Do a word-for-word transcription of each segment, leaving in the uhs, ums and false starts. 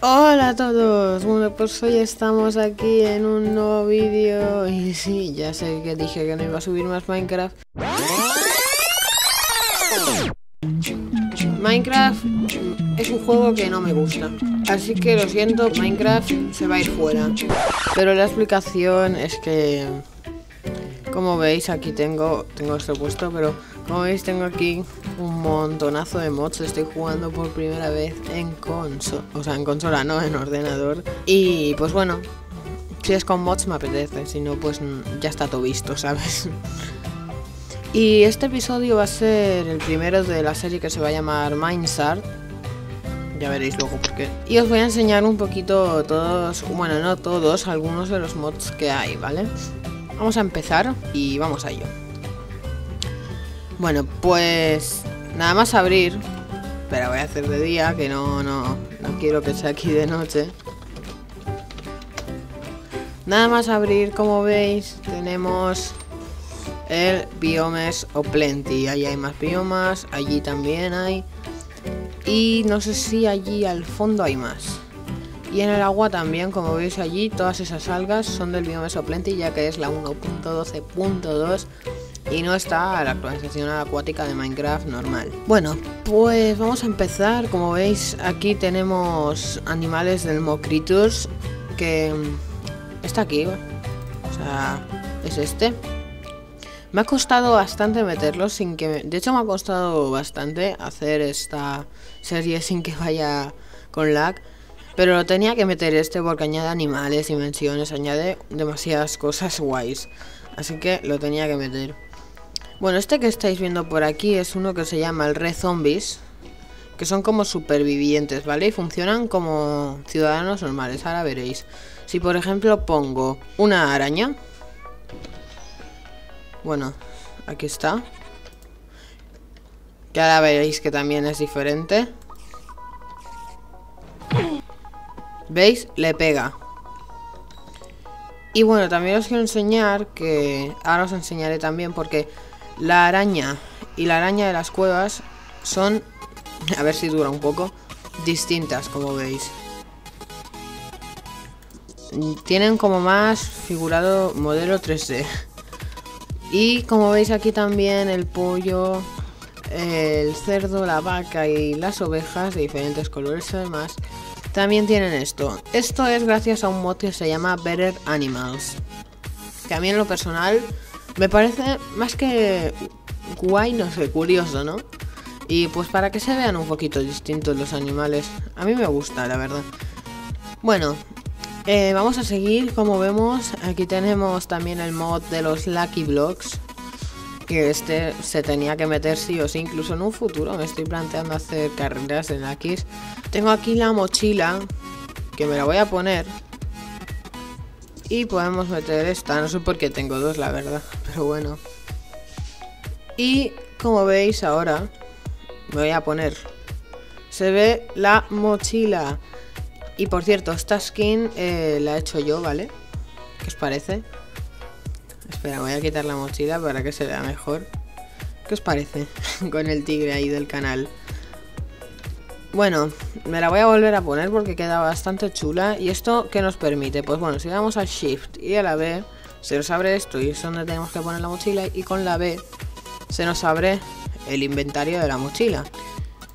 Hola a todos, bueno pues hoy estamos aquí en un nuevo vídeo y sí, ya sé que dije que no iba a subir más Minecraft. Minecraft es un juego que no me gusta, así que lo siento, Minecraft se va a ir fuera. Pero la explicación es que, como veis aquí tengo, tengo esto puesto, pero como veis tengo aquí un montonazo de mods. Estoy jugando por primera vez en consola, o sea en consola no, en ordenador. Y pues bueno, si es con mods me apetece, si no pues ya está todo visto, ¿sabes? Y este episodio va a ser el primero de la serie que se va a llamar Mindsart. Ya veréis luego por qué. Y os voy a enseñar un poquito todos, bueno no todos, algunos de los mods que hay, ¿vale? Vamos a empezar y vamos a ello. Bueno, pues nada más abrir, pero voy a hacer de día, que no, no, no quiero que sea aquí de noche. Nada más abrir, como veis, tenemos el Biomes O'Plenty. Ahí hay más biomas, allí también hay. Y no sé si allí al fondo hay más. Y en el agua también, como veis allí, todas esas algas son del Biomes O'Plenty, ya que es la uno punto doce punto dos y no está la actualización acuática de Minecraft normal. Bueno, pues vamos a empezar. Como veis aquí tenemos animales del Mocritus, que está aquí, o sea, es este. Me ha costado bastante meterlo sin que... Me... De hecho me ha costado bastante hacer esta serie sin que vaya con lag. Pero tenía que meter este porque añade animales, dimensiones, añade demasiadas cosas guays. Así que lo tenía que meter. Bueno, este que estáis viendo por aquí es uno que se llama el Re-Zombies. Que son como supervivientes, ¿vale? Y funcionan como ciudadanos normales, ahora veréis. Si por ejemplo pongo una araña... Bueno, aquí está. Que ahora veréis que también es diferente. ¿Veis? Le pega. Y bueno, también os quiero enseñar que... Ahora os enseñaré también porque la araña y la araña de las cuevas son... A ver si dura un poco. Distintas, como veis. Tienen como más figurado modelo tres D. Y como veis aquí también el pollo, el cerdo, la vaca y las ovejas de diferentes colores además también tienen esto. Esto es gracias a un mod que se llama Better Animals. Que a mí en lo personal me parece más que guay, no sé, curioso, ¿no? Y pues para que se vean un poquito distintos los animales, a mí me gusta, la verdad. Bueno... Eh, vamos a seguir, como vemos, aquí tenemos también el mod de los Lucky Blocks, que este se tenía que meter sí o sí, incluso en un futuro me estoy planteando hacer carreras de Luckys. Tengo aquí la mochila, que me la voy a poner, y podemos meter esta, no sé por qué tengo dos la verdad, pero bueno. Y como veis ahora, me voy a poner, se ve la mochila. Y por cierto, esta skin eh, la he hecho yo, ¿vale? ¿Qué os parece? Espera, voy a quitar la mochila para que se vea mejor. ¿Qué os parece? Con el tigre ahí del canal. Bueno, me la voy a volver a poner porque queda bastante chula. ¿Y esto qué nos permite? Pues bueno, si damos al Shift y a la B, se nos abre esto y es donde tenemos que poner la mochila. Y con la B se nos abre el inventario de la mochila.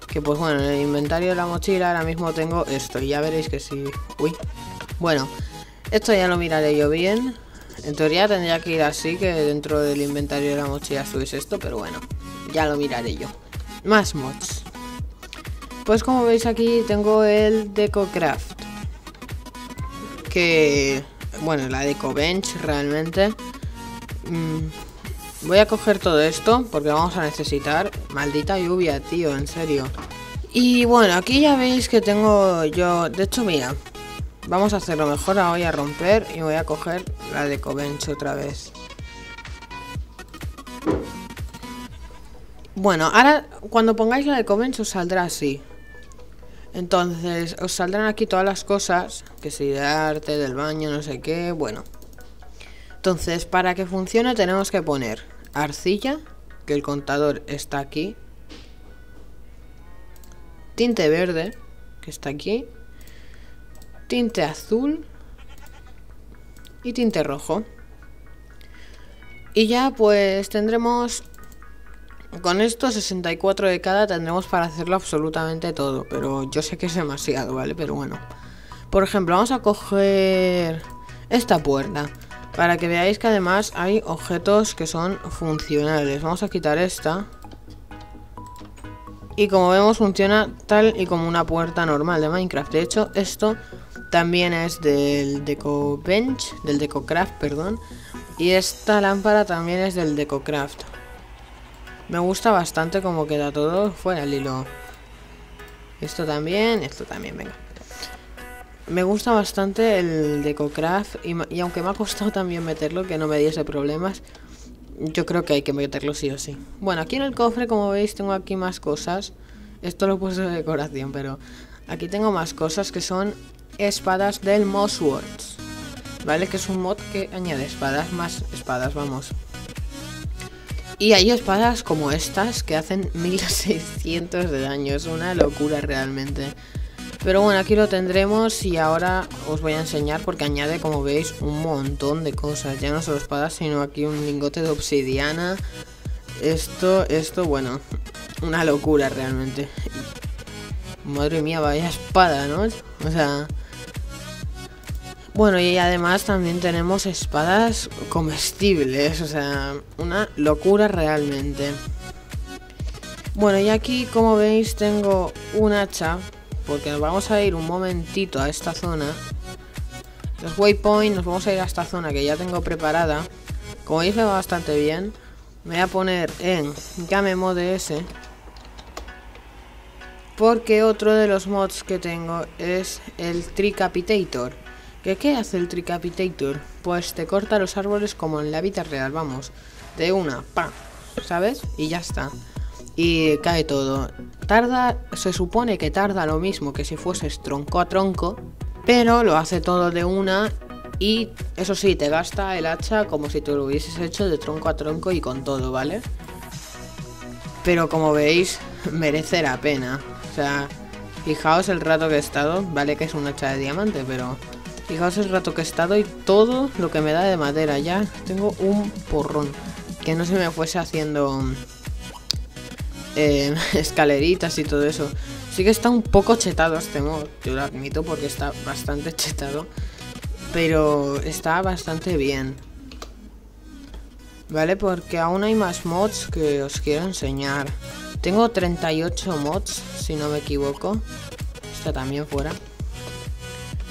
Que pues bueno, en el inventario de la mochila ahora mismo tengo esto. Y ya veréis que sí... Uy. Bueno, esto ya lo miraré yo bien. En teoría tendría que ir así, que dentro del inventario de la mochila estuviese esto. Pero bueno, ya lo miraré yo. Más mods. Pues como veis aquí tengo el DecoCraft. Que... Bueno, la de Covench realmente. Mm. Voy a coger todo esto porque vamos a necesitar. Maldita lluvia, tío, en serio. Y bueno, aquí ya veis que tengo yo... De hecho, mira, vamos a hacerlo mejor. La voy a romper y voy a coger la de Covench otra vez. Bueno, ahora cuando pongáis la de Covench os saldrá así. Entonces, os saldrán aquí todas las cosas. Que si de arte, del baño, no sé qué, bueno. Entonces, para que funcione tenemos que poner... Arcilla, que el contador está aquí. Tinte verde, que está aquí. tinte azul y tinte rojo. Y ya pues tendremos, con esto sesenta y cuatro de cada tendremos para hacerlo absolutamente todo. Pero yo sé que es demasiado, ¿vale? Pero bueno. Por ejemplo, vamos a coger esta puerta, para que veáis que además hay objetos que son funcionales. Vamos a quitar esta. Y como vemos funciona tal y como una puerta normal de Minecraft. De hecho, esto también es del DecoBench, del DecoCraft, perdón. Y esta lámpara también es del DecoCraft. Me gusta bastante como queda todo fuera el hilo. Esto también, esto también, venga. Me gusta bastante el DecoCraft y, y aunque me ha costado también meterlo, que no me diese problemas, yo creo que hay que meterlo sí o sí. Bueno, aquí en el cofre, como veis, tengo aquí más cosas. Esto lo he puesto de decoración, pero aquí tengo más cosas que son espadas del Mo' Swords, ¿vale? Que es un mod que añade espadas, más espadas, vamos. Y hay espadas como estas que hacen mil seiscientos de daño, es una locura realmente. Pero bueno, aquí lo tendremos y ahora os voy a enseñar porque añade, como veis, un montón de cosas. Ya no solo espadas, sino aquí un lingote de obsidiana. Esto, esto, bueno, una locura realmente. Madre mía, vaya espada, ¿no? O sea... Bueno, y además también tenemos espadas comestibles, o sea, una locura realmente. Bueno, y aquí, como veis, tengo un hacha... Porque nos vamos a ir un momentito a esta zona. Los waypoints, nos vamos a ir a esta zona que ya tengo preparada. Como veis me va bastante bien. Me voy a poner en game mod ese, porque otro de los mods que tengo es el TreeCapitator. ¿Qué, ¿Qué hace el TreeCapitator? Pues te corta los árboles como en la vida real, vamos. De una, pa, ¿sabes? Y ya está. Y cae todo. Tarda, se supone que tarda lo mismo que si fueses tronco a tronco, pero lo hace todo de una. Y eso sí, te gasta el hacha como si tú lo hubieses hecho de tronco a tronco y con todo, ¿vale? Pero como veis, merece la pena. O sea, fijaos el rato que he estado, vale que es un hacha de diamante, pero fijaos el rato que he estado y todo lo que me da de madera. Ya tengo un porrón. Que no se me fuese haciendo... Eh, escaleritas y todo eso. Sí que está un poco chetado este mod, yo lo admito, porque está bastante chetado, pero está bastante bien, vale, porque aún hay más mods que os quiero enseñar. Tengo treinta y ocho mods, si no me equivoco. Está también fuera.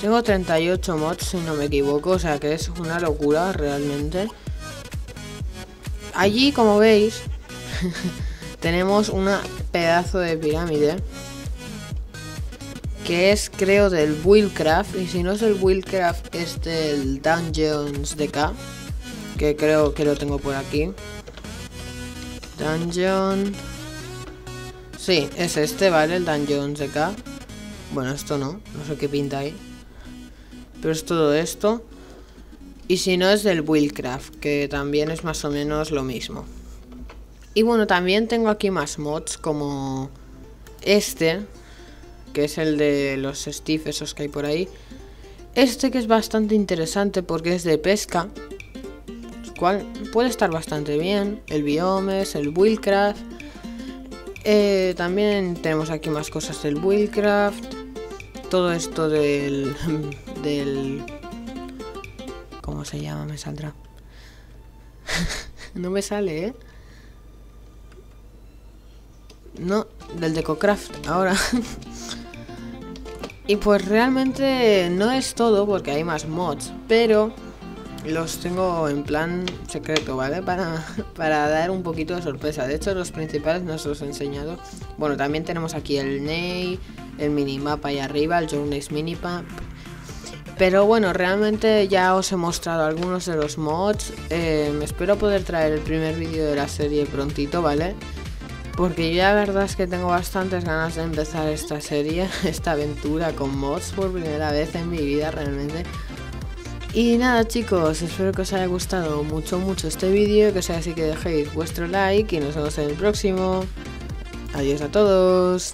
Tengo treinta y ocho mods, si no me equivoco, o sea que es una locura realmente. Allí, como veis, tenemos una pedazo de pirámide que es, creo, del Buildcraft, y si no es del Buildcraft es del Dungeons de K, que creo que lo tengo por aquí. Dungeon... Sí, es este, ¿vale? El Dungeons de K. Bueno, esto no, no sé qué pinta ahí, pero es todo esto. Y si no es del Buildcraft, que también es más o menos lo mismo. Y bueno, también tengo aquí más mods como este, que es el de los Steve esos que hay por ahí. Este que es bastante interesante porque es de pesca, el cual puede estar bastante bien. El Biomes, el Buildcraft. Eh, también tenemos aquí más cosas del Buildcraft. Todo esto del... del... ¿Cómo se llama? Me saldrá. No me sale, ¿eh? No, del DecoCraft ahora. Y pues realmente no es todo, porque hay más mods, pero los tengo en plan secreto, ¿vale? Para, para dar un poquito de sorpresa. De hecho, los principales no os los he enseñado. Bueno, también tenemos aquí el Ney, el minimapa ahí arriba, el journeys mini map. Pero bueno, realmente ya os he mostrado algunos de los mods. eh, Espero poder traer el primer vídeo de la serie prontito, ¿vale? Porque yo la verdad es que tengo bastantes ganas de empezar esta serie, esta aventura con mods por primera vez en mi vida realmente. Y nada chicos, espero que os haya gustado mucho mucho este vídeo, que sea así que dejéis vuestro like y nos vemos en el próximo. Adiós a todos.